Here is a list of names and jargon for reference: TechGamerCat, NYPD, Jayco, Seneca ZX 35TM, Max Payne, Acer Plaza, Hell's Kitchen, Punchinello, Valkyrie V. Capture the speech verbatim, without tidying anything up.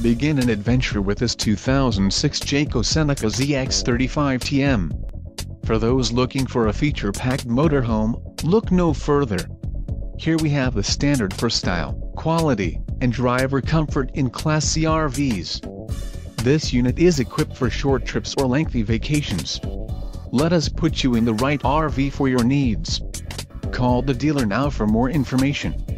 Begin an adventure with this two thousand six Jayco Seneca Z X thirty-five T M. For those looking for a feature-packed motorhome, look no further. Here we have the standard for style, quality, and driver comfort in Class C R Vs. This unit is equipped for short trips or lengthy vacations. Let us put you in the right R V for your needs. Call the dealer now for more information.